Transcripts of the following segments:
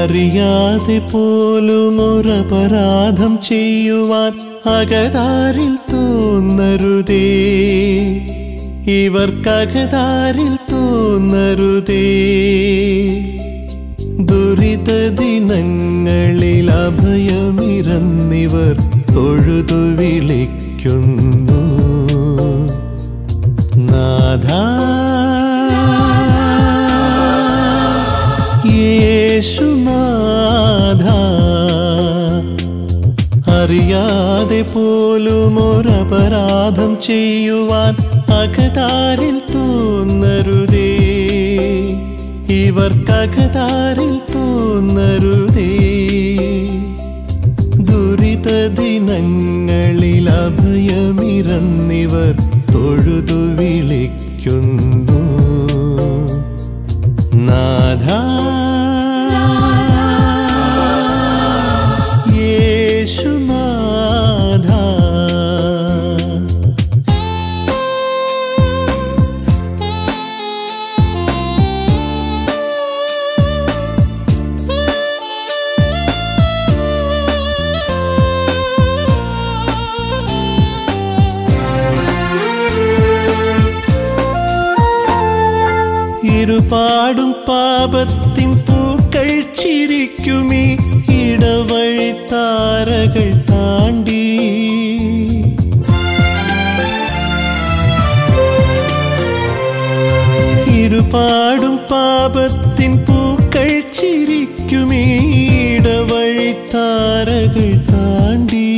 അറിയാതെ പോലും ഒരപരാധം ചെയ്യുവാൻ അകതാരിൽ തോന്നരുതേ, ഇവർക്കകതാരിൽ തോന്നരുതേ. ദുരിത ദിനങ്ങളിൽ അഭയമിരന്നിവർ തൊഴുതു വിളിക്കുന്നു, നാഥാ യേശുനാഥാ. അറിയാതെ പോലും ഒരപരാധം ചെയ്യുവാൻ അകതാരിൽ തോന്നരുതേ, ഇവർക്കകതാരിൽ തോന്നരുതേ. ദുരിത ദിനങ്ങളിൽ അഭയമിരന്നിവർ തൊഴുതു വിളിക്കുന്നു, നാഥാ യേശുനാഥാ. ഇരുപാടും പാപത്തിൻ പൂക്കൾ ചിരിക്കുമീ ഇടവഴി താരകൾ താണ്ടി. ഇരുപാടും പാപത്തിൻ പൂക്കൾ ചിരിക്കുമീ ഇടവഴി താരകൾ താണ്ടി.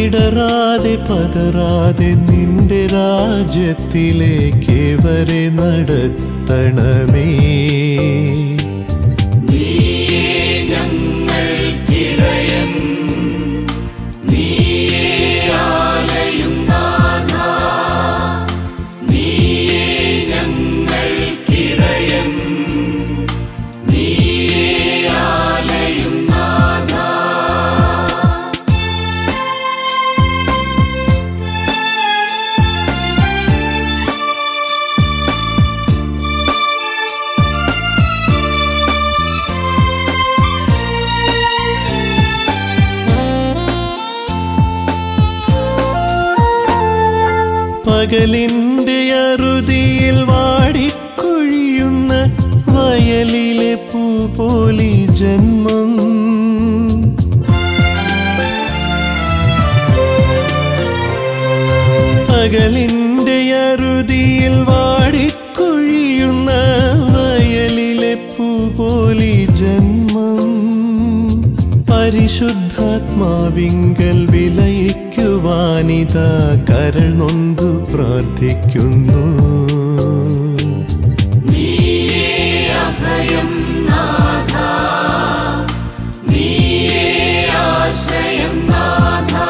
ഇടറാതെ പതറാതെ നിന്റെ രാജ്യത്തിലേക്ക് വരെ നടത്തണമേ, പകലിൻ്റെ അറുതിയിൽ വാടിക്കൊഴിയുന്ന വയലിലെ പൂപോലി ജന്മം. പകലിൻ്റെ അറുതിയിൽ വാടിക്കൊഴിയുന്ന വയലിലെ പൂപോലി ജന്മം. പരിശുദ്ധാത്മാവിങ്കൽ വിലയിക്കുവാനിത കരൾ നൊന്തു പ്രാർത്ഥിക്കുന്നു, നീയേ അഭയം നാഥാ, നീയേ ആശ്രയം നാഥാ,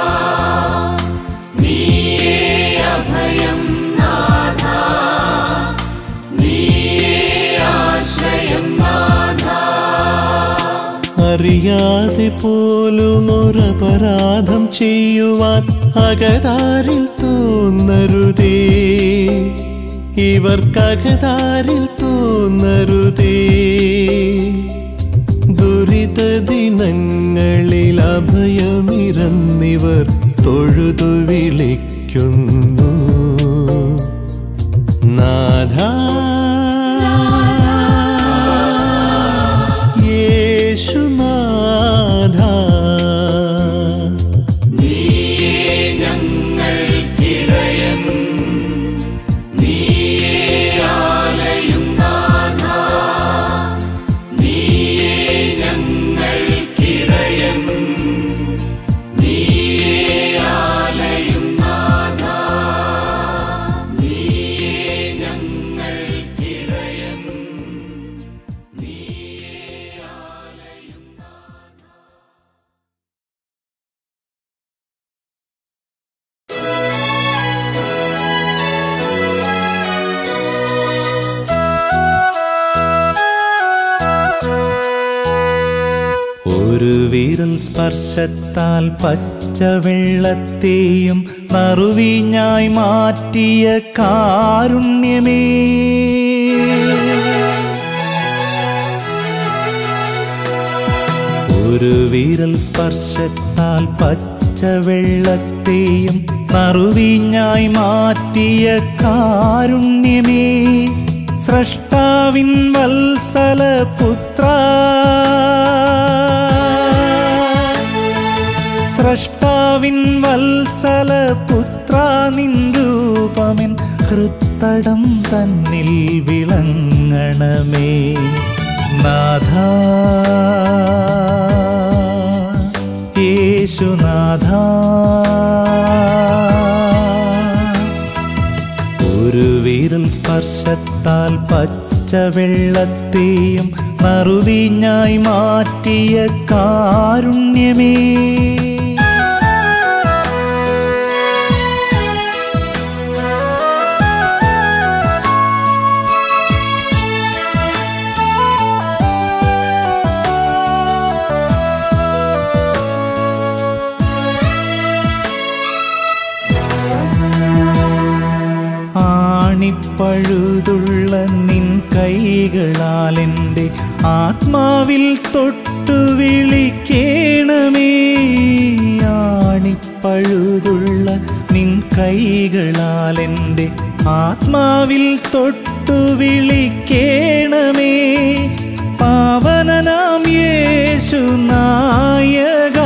നീയേ അഭയം നാഥാ, നീയേ ആശ്രയം നാഥാ. അറിയാതെ പോലും ഒരപരാധം ചെയ്യുവാൻ അകതാരിൽ തോന്നരുതേ, ഇവർക്കകതാരിൽ തോന്നരുതേ. ദുരിത ദിനങ്ങളിൽ അഭയമിരന്നിവർ തൊഴുതു വിളിക്കുന്നു, നാഥാ യേശുനാഥാ. സ്പർശത്താൽ പച്ചവെള്ളത്തെയും മറുവിഞ്ഞായി മാറ്റിയ കാരുണ്യമേ, ഒരു വിരൽ സ്പർശത്താൽ പച്ചവെള്ളത്തെയും മറുവീഞ്ഞായി മാറ്റിയ കാരുണ്യമേ, സ്രഷ്ടാവിൻ വത്സല പുത്ര, സ്രഷ്ടാവിൻ വത്സല പുത്ര, നിൻ രൂപമെൻ ഹൃത്തടം തന്നിൽ വിളങ്ങണമേ. നാഥ യേശുനാഥ, ഒരു വിരൽ സ്പർശത്താൽ പച്ചവെള്ളത്തെയും മറുവീഞ്ഞായി മാറ്റിയ കാരുണ്യമേ, പഴുതുള്ള നിൻ കൈകളാൽ എൻ്റെ ആത്മാവിൽ തൊട്ടു വിളിക്കേണമേ. ആണിപ്പഴുതുള്ള നിൻ കൈകളാൽ എൻ്റെ ആത്മാവിൽ തൊട്ടു വിളിക്കേണമേ. പാവനനാം യേശുനായക,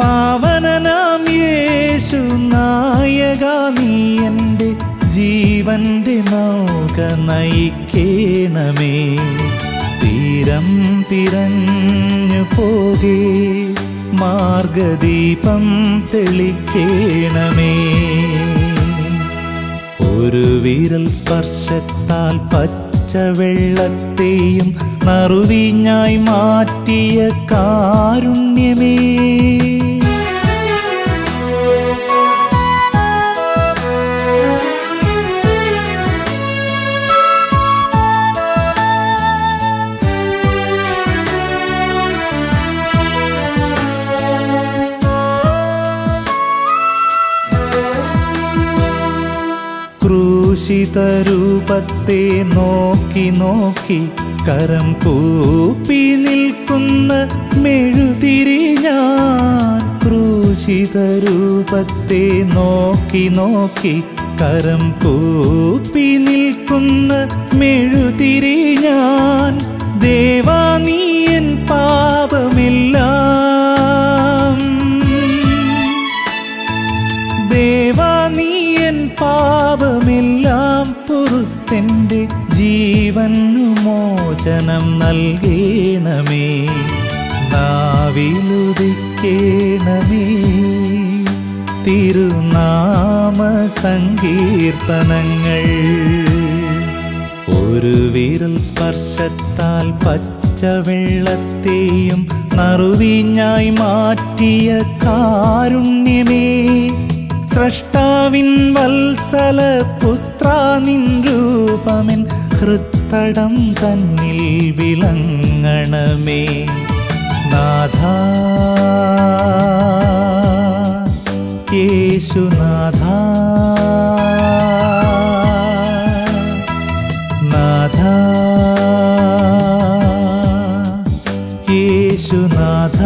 പാവനനാം യേശുനായക, നീ എൻ്റെ ജീവൻ്റെ നൗക നയിക്കേണമേ. തീരം തിരഞ്ഞു പോകെ മാർഗദീപം തെളിക്കേണമേ. ഒരു വിരൽ സ്പർശത്താൽ പച്ചവെള്ളത്തെയും മറുവീഞ്ഞായി മാറ്റിയ കാരുണ്യമേ, ക്രൂശിതരൂപത്തെ നോക്കി നോക്കി കരം കൂപ്പി നിൽക്കുന്ന മെഴുതിരി ഞാൻ. ക്രൂശിതരൂപത്തെ നോക്കി നോക്കി കരം കൂപ്പി നിൽക്കുന്ന മെഴുതിരി ഞാൻ. ദേവാ നീ എൻ പാപമെല്ലാം, ദേവാ നീ എൻ പാപമെല്ലാം പൊറുത്തെൻ്റെ ജീവനു മോചനം നൽകേണമേ. നാവിലുദിക്കേണമേ തിരുനാമ സങ്കീർത്തനങ്ങൾ. ഒരു വിരൽ സ്പർശത്താൽ പച്ചവെള്ളത്തെയും മറുവീഞ്ഞായി മാറ്റിയ കാരുണ്യമേ, സ്രഷ്ടാവിൻ വത്സല പുത്ര, നിൻ രൂപമെൻ ഹൃത്തടം തന്നിൽ വിളങ്ങണമേ. നാഥ യേശുനാഥ, നാഥ യേശുനാഥ.